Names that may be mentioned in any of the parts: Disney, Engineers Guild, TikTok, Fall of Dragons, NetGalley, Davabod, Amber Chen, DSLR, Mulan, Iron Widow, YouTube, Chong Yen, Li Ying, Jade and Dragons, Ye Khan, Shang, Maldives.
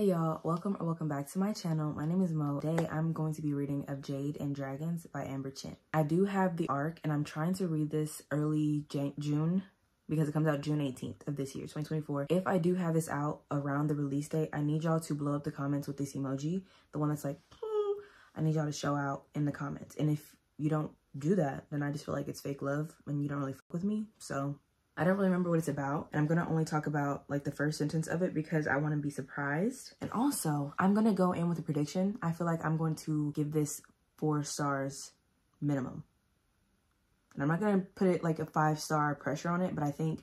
Hey y'all, welcome back to my channel. My name is Mo. Today I'm going to be reading of Jade and Dragons by Amber Chen. I do have the arc and I'm trying to read this early June because it comes out June 18th of this year, 2024. If I do have this out around the release date, I need y'all to blow up the comments with this emoji, the one that's like, I need y'all to show out in the comments. And if you don't do that, then I just feel like it's fake love and you don't really fuck with me, so I don't really remember what it's about, and I'm gonna only talk about like the first sentence of it because I wanna be surprised. And also, I'm gonna go in with a prediction. I feel like I'm going to give this 4 stars minimum. And I'm not gonna put it like a 5-star pressure on it, but I think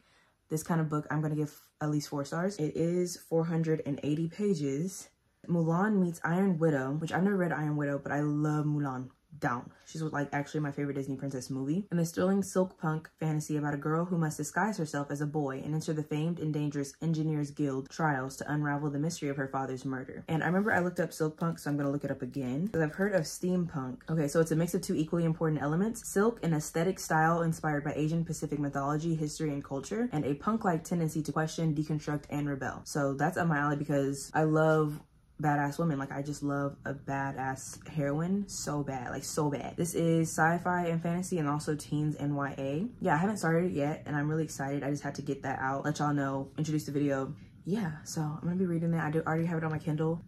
this kind of book, I'm gonna give at least 4 stars. It is 480 pages. Mulan meets Iron Widow, which I've never read Iron Widow, but I love Mulan. Down. She's like actually my favorite Disney princess movie. And the thrilling silk punk fantasy about a girl who must disguise herself as a boy and enter the famed and dangerous Engineers Guild trials to unravel the mystery of her father's murder. And I remember I looked up silk punk, so I'm gonna look it up again because I've heard of steampunk. Okay, so it's a mix of two equally important elements: silk, an aesthetic style inspired by Asian Pacific mythology, history, and culture, and a punk-like tendency to question, deconstruct, and rebel. So that's up my alley because I love badass women. Like, I just love a badass heroine so bad, like so bad. This is sci-fi and fantasy and also teens and YA. Yeah, I haven't started it yet and I'm really excited. I just had to get that out, let y'all know, introduce the video. Yeah, so I'm gonna be reading that. I do already have it on my Kindle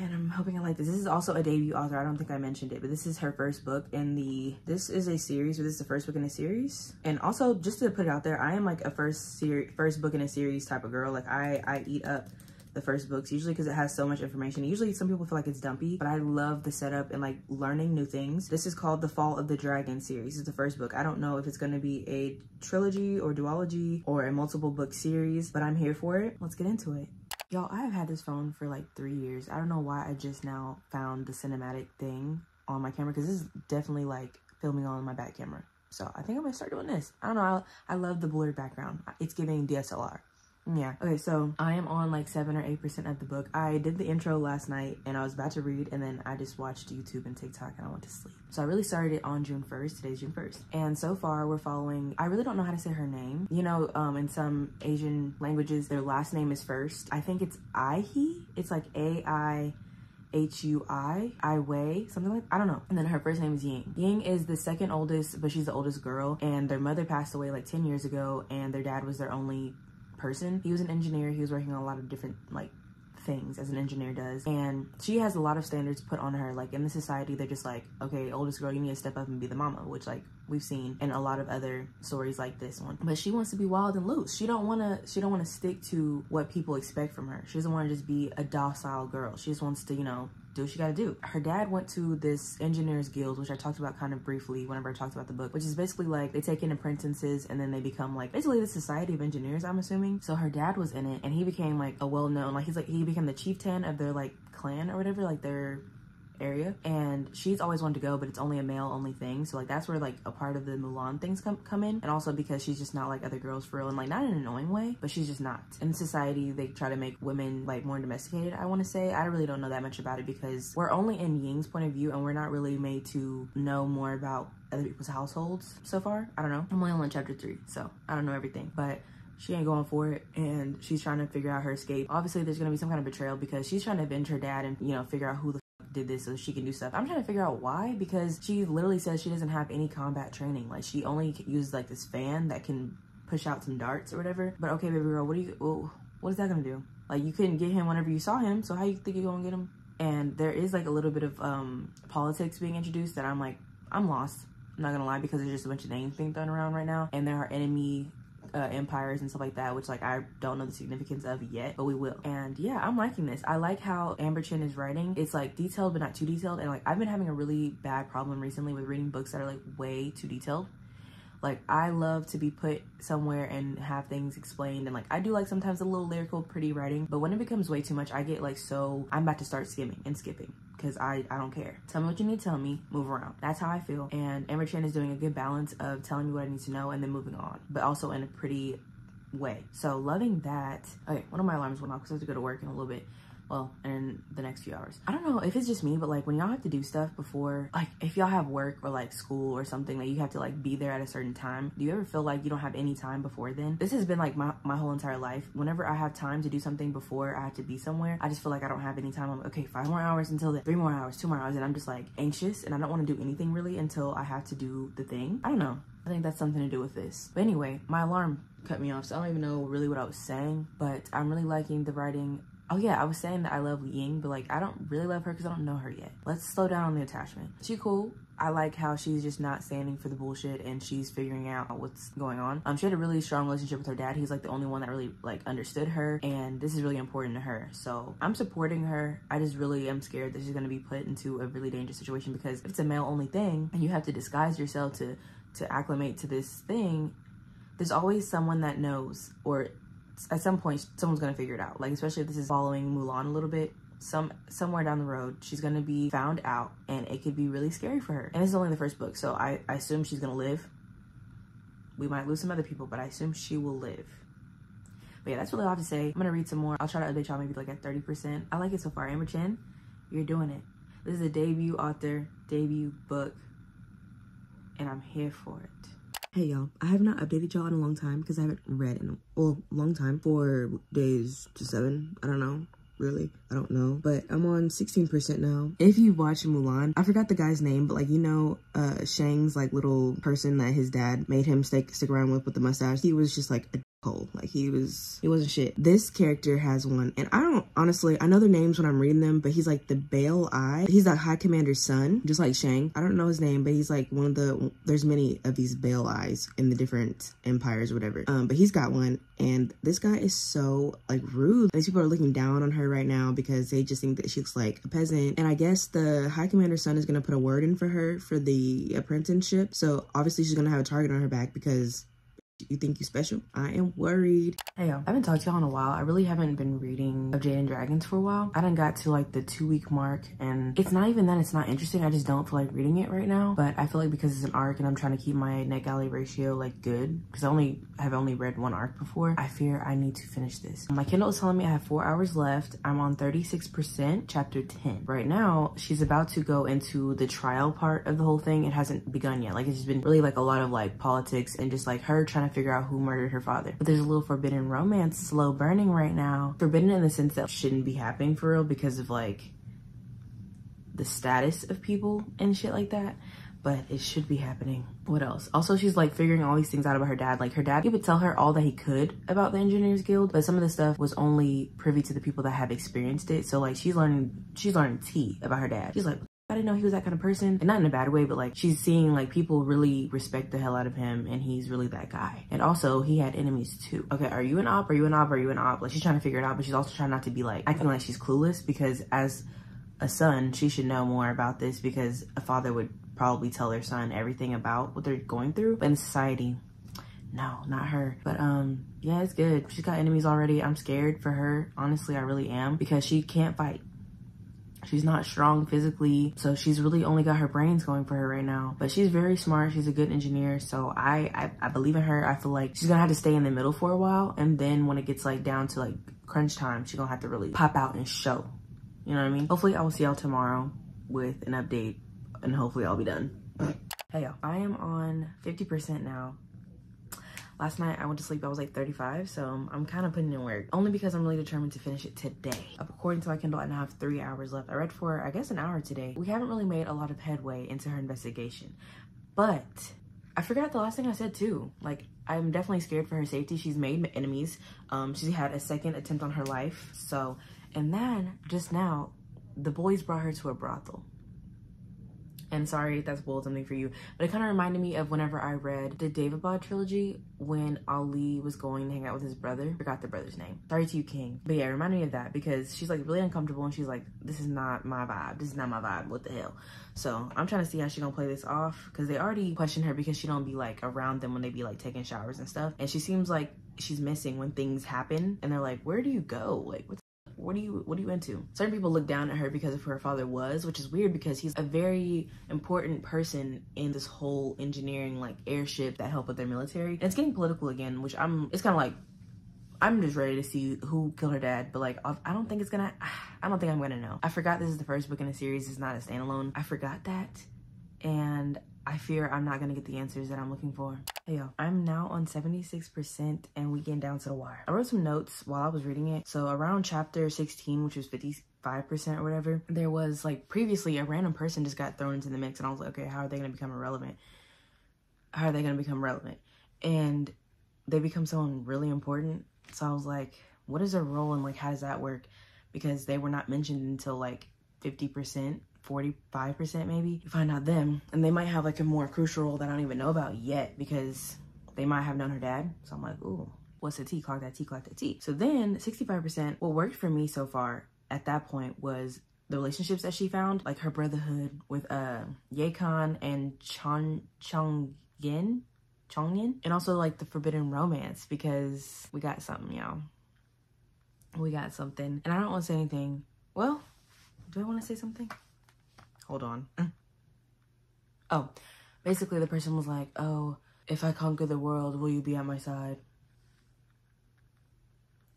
and I'm hoping I like this. This is also a debut author. I don't think I mentioned it, but this is her first book in the, this is a series, but this is the first book in a series. And also, just to put it out there, I am like a first book in a series type of girl. Like I eat up the first books usually because it has so much information. Usually some people feel like it's dumpy, but I love the setup and like learning new things. This is called the Fall of the Dragons series. It's the first book. I don't know if it's going to be a trilogy or duology or a multiple book series, but I'm here for it. Let's get into it. Y'all, I have had this phone for like 3 years. I don't know why I just now found the cinematic thing on my camera because this is definitely like filming on my back camera. So I think I'm gonna start doing this. I don't know. I love the blurred background. It's giving DSLR. Yeah. Okay, so I am on like 7 or 8% of the book. I did the intro last night and I was about to read and then I just watched YouTube and TikTok and I went to sleep. So I really started it on June 1st. Today's June 1st. And so far we're following, I really don't know how to say her name. You know, in some Asian languages, their last name is first. I think it's Aihui. It's like A-I-H-U-I, Aiwei, something like, I don't know. And then her first name is Ying. Ying is the second oldest, but she's the oldest girl. And their mother passed away like 10 years ago and their dad was their only person. He was an engineer. He was working on a lot of different like things as an engineer does, and she has a lot of standards put on her. Like in the society, they're just like, okay, oldest girl, you need to step up and be the mama, which like we've seen in a lot of other stories like this one. But she wants to be wild and loose. She don't want to stick to what people expect from her. She doesn't want to just be a docile girl. She just wants to, you know, do what she gotta do. Her dad went to this Engineers Guild, which I talked about kind of briefly whenever I talked about the book, which is basically like they take in apprentices and then they become like basically the Society of Engineers, I'm assuming. So her dad was in it and he became like a well-known, like he became the chieftain of their like clan or whatever, like their area. And she's always wanted to go, but it's only a male only thing, so like that's where like a part of the Mulan things come in. And also because she's just not like other girls for real, and like not in an annoying way, but she's just not. In society they try to make women like more domesticated, I want to say. I really don't know that much about it because we're only in Ying's point of view and we're not really made to know more about other people's households so far. I don't know, I'm only on chapter 3, so I don't know everything, but she ain't going for it and she's trying to figure out her escape. Obviously there's gonna be some kind of betrayal because she's trying to avenge her dad and, you know, figure out who the did this so she can do stuff. I'm trying to figure out why, because she literally says she doesn't have any combat training. Like she only uses like this fan that can push out some darts or whatever. But okay, baby girl, what is that gonna do? Like you couldn't get him whenever you saw him, so how you think you're gonna get him? And there is like a little bit of politics being introduced that I'm like, I'm lost. I'm not gonna lie, because there's just a bunch of names being thrown around right now, and there are enemy empires and stuff like that, which like I don't know the significance of yet, but we will. And yeah, I'm liking this. I like how Amber Chen is writing. It's like detailed but not too detailed, and like I've been having a really bad problem recently with reading books that are like way too detailed. Like I love to be put somewhere and have things explained, and like I do like sometimes a little lyrical pretty writing, but when it becomes way too much, I get like, so I'm about to start skimming and skipping because I don't care. Tell me what you need to tell me, move around. That's how I feel. And Amber Chen is doing a good balance of telling me what I need to know and then moving on, but also in a pretty way. So loving that. Okay, one of my alarms went off because I have to go to work in a little bit. well, in the next few hours. I don't know if it's just me, but like when y'all have to do stuff before, like if y'all have work or like school or something that you have to like be there at a certain time, do you ever feel like you don't have any time before then? This has been like my whole entire life. Whenever I have time to do something before I have to be somewhere, I just feel like I don't have any time. I'm like, okay, 5 more hours until then, 3 more hours, 2 more hours. And I'm just like anxious and I don't want to do anything really until I have to do the thing. I don't know. I think that's something to do with this. But anyway, my alarm cut me off, so I don't even know really what I was saying, but I'm really liking the writing. Oh yeah, I was saying that I love Li Ying, but like I don't really love her because I don't know her yet. Let's slow down on the attachment. She cool. I like how she's just not standing for the bullshit and she's figuring out what's going on. She had a really strong relationship with her dad. He's like the only one that really like understood her, and this is really important to her. So I'm supporting her. I just really am scared that she's gonna be put into a really dangerous situation, because if it's a male-only thing and you have to disguise yourself to acclimate to this thing, there's always someone that knows, or at some point someone's gonna figure it out. Like, especially if this is following Mulan a little bit, somewhere down the road she's gonna be found out and it could be really scary for her. And this is only the first book, so I assume she's gonna live. We might lose some other people, but I assume she will live. But yeah, that's really all I have to say. I'm gonna read some more. I'll try to update y'all maybe like at 30%. I like it so far. Amber Chen, you're doing it. This is a debut author, debut book, and I'm here for it. Hey y'all, I have not updated y'all in a long time because I haven't read in a long time, 4 days to 7. I don't know, really, I don't know, but I'm on 16% now. If you watch Mulan, I forgot the guy's name, but like, you know, Shang's like little person that his dad made him stick around with the mustache, he was just like a hole. Like he wasn't shit. This character has one, and I don't, honestly, I know their names when I'm reading them, but he's like the Bale Eye. He's that High Commander's son, just like Shang. I don't know his name, but he's like one of the, there's many of these Bale Eyes in the different empires or whatever, but he's got one, and this guy is so like rude. These people are looking down on her right now because they just think that she looks like a peasant, and I guess the High Commander's son is gonna put a word in for her for the apprenticeship, so obviously she's gonna have a target on her back because you think you special? I am worried. Hey y'all, I haven't talked to y'all in a while. I really haven't been reading of Jade and Dragons for a while. I done got to like the 2-week mark, and it's not even that it's not interesting, I just don't feel like reading it right now. But I feel like because it's an arc and I'm trying to keep my NetGalley ratio like good, because I have only read one arc before, I fear I need to finish this. My Kindle is telling me I have 4 hours left. I'm on 36%, chapter 10. Right now, she's about to go into the trial part of the whole thing. It hasn't begun yet. Like, it's just been really like a lot of like politics and just like her trying to figure out who murdered her father. But there's a little forbidden romance slow burning right now. Forbidden in the sense that shouldn't be happening for real because of like the status of people and shit like that, but it should be happening. What else? Also, she's like figuring all these things out about her dad. Like, her dad, he would tell her all that he could about the Engineers Guild, but some of the stuff was only privy to the people that have experienced it. So like she's learning tea about her dad. She's like, I didn't know he was that kind of person. And not in a bad way, but like she's seeing like people really respect the hell out of him, and he's really that guy. And also, he had enemies too. Okay, are you an op? Are you an op? Are you an op? Like, she's trying to figure it out, but she's also trying not to be like acting like she's clueless, because as a son, she should know more about this, because a father would probably tell their son everything about what they're going through. But in society, no, not her. But yeah, it's good. She's got enemies already. I'm scared for her. Honestly, I really am, because she can't fight. She's not strong physically, so she's really only got her brains going for her right now. But she's very smart. She's a good engineer, so I believe in her. I feel like she's gonna have to stay in the middle for a while, and then when it gets like down to like crunch time, she's gonna have to really pop out and show. You know what I mean? Hopefully, I will see y'all tomorrow with an update, and hopefully I'll be done. Hey y'all, I am on 50% now. Last night I went to sleep, I was like 35, so I'm kind of putting in work. Only because I'm really determined to finish it today. According to my Kindle, I now have 3 hours left. I read for, I guess, an hour today. We haven't really made a lot of headway into her investigation. But I forgot the last thing I said too. Like, I'm definitely scared for her safety. She's made enemies. She had a second attempt on her life. So, and then just now, the boys brought her to a brothel. And sorry if that's bold something for you, but it kind of reminded me of whenever I read the Davabod trilogy when Ali was going to hang out with his brother. Forgot the brother's name. Sorry to you, King. But yeah, it reminded me of that because she's like really uncomfortable and she's like, this is not my vibe. This is not my vibe. What the hell? So I'm trying to see how she's gonna play this off, because they already question her because she don't be like around them when they be like taking showers and stuff. And she seems like she's missing when things happen. And they're like, where do you go? Like, what are you into? Certain people look down at her because of who her father was, which is weird because he's a very important person in this whole engineering like airship that help with their military. And it's getting political again, which it's kind of like, I'm just ready to see who killed her dad, but like, I don't think I'm gonna know. I forgot this is the first book in the series. It's not a standalone. I forgot that, and I fear I'm not gonna get the answers that I'm looking for. Hey y'all, I'm now on 76% and we getting down to the wire. I wrote some notes while I was reading it. So around chapter 16, which was 55% or whatever, there was like previously a random person just got thrown into the mix, and I was like, okay, how are they gonna become irrelevant? How are they gonna become relevant? And they become someone really important. So I was like, what is their role and like, how does that work? Because they were not mentioned until like 50%, 45% maybe. You find out them, and they might have like a more crucial role that I don't even know about yet, because they might have known her dad. So I'm like, ooh, what's the tea? Clock that tea, clock that tea. So then 65%, what worked for me so far at that point was the relationships that she found, like her brotherhood with Ye Khan and Chong Yen, and also like the forbidden romance, because we got something, y'all. We got something, and I don't want to say anything. Well, do I want to say something? Hold on. Oh, basically the person was like, oh, if I conquer the world, will you be at my side?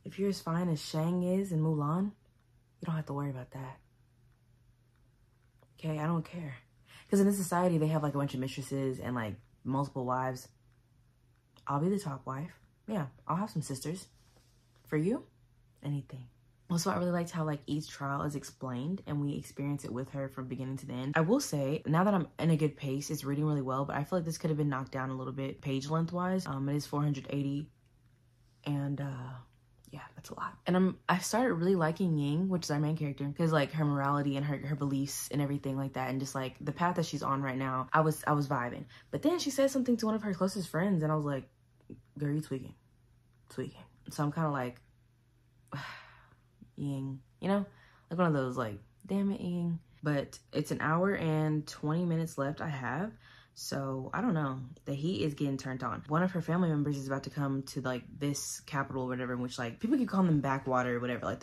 If you're as fine as Shang is in Mulan, you don't have to worry about that. Okay, I don't care. Because in this society, they have like a bunch of mistresses and like multiple wives. I'll be the top wife. Yeah, I'll have some sisters. For you, anything. Also, I really liked how like each trial is explained and we experience it with her from beginning to the end. I will say, now that I'm in a good pace, it's reading really well, but I feel like this could have been knocked down a little bit page length wise. It is 480, and yeah, that's a lot. And I started really liking Ying, which is our main character, because like her morality and her beliefs and everything like that, and just like the path that she's on right now, I was vibing. But then she said something to one of her closest friends, and I was like, girl, you tweaking. So I'm kind of like, Ying, you know, like one of those like, damn it, Ying. But it's an hour and 20 minutes left I have, so I don't know. The heat is getting turned on. One of her family members is about to come to like this capital or whatever, in which like people can call them backwater or whatever, like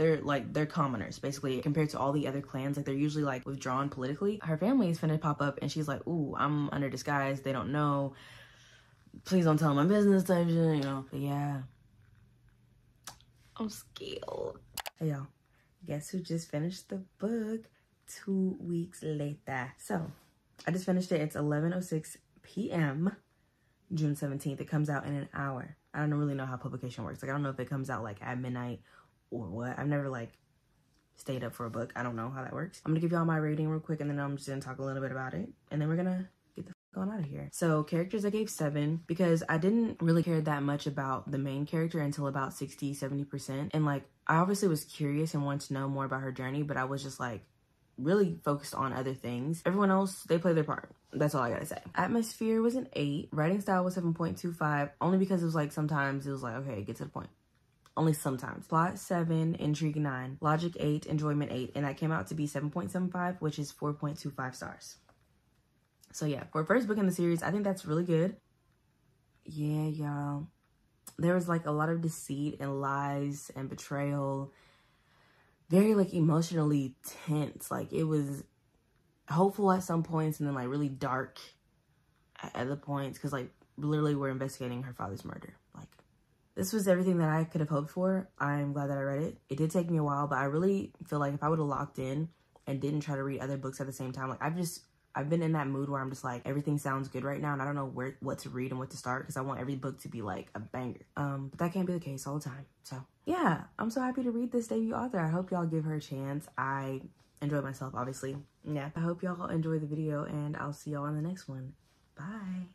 they're commoners basically compared to all the other clans, like they're usually like withdrawn politically. Her family is finna pop up, and she's like, ooh, I'm under disguise, they don't know, please don't tell them my business type shit, you know. But yeah, I'm scared. Hey y'all, guess who just finished the book 2 weeks later? So I just finished it. It's 11:06 p.m. June 17th. It comes out in an hour. I don't really know how publication works. Like, I don't know if it comes out like at midnight or what. I've never like stayed up for a book. I don't know how that works. I'm gonna give y'all my rating real quick, and then I'm just gonna talk a little bit about it, and then we're gonna get the fuck on out of here. So characters, I gave 7, because I didn't really care that much about the main character until about 60-70%, and like I obviously was curious and wanted to know more about her journey, but I was just like really focused on other things. Everyone else, they play their part. That's all I gotta say. Atmosphere was an 8. Writing style was 7.25, only because it was like sometimes it was like, okay, get to the point. Only sometimes. Plot 7, intrigue 9, logic 8, enjoyment 8, and that came out to be 7.75, which is 4.25 stars. So yeah, for first book in the series, I think that's really good. Yeah, y'all. There was like a lot of deceit and lies and betrayal, very like emotionally tense. Like it was hopeful at some points, and then like really dark at other points, because like literally we're investigating her father's murder. Like this was everything that I could have hoped for. I'm glad that I read it. It did take me a while, but I really feel like if I would have locked in and didn't try to read other books at the same time, like I've been in that mood where I'm just like, everything sounds good right now, and I don't know what to read and what to start, because I want every book to be like a banger. But that can't be the case all the time. So yeah, I'm so happy to read this debut author. I hope y'all give her a chance. I enjoyed myself, obviously. Yeah, I hope y'all enjoy the video, and I'll see y'all in the next one. Bye.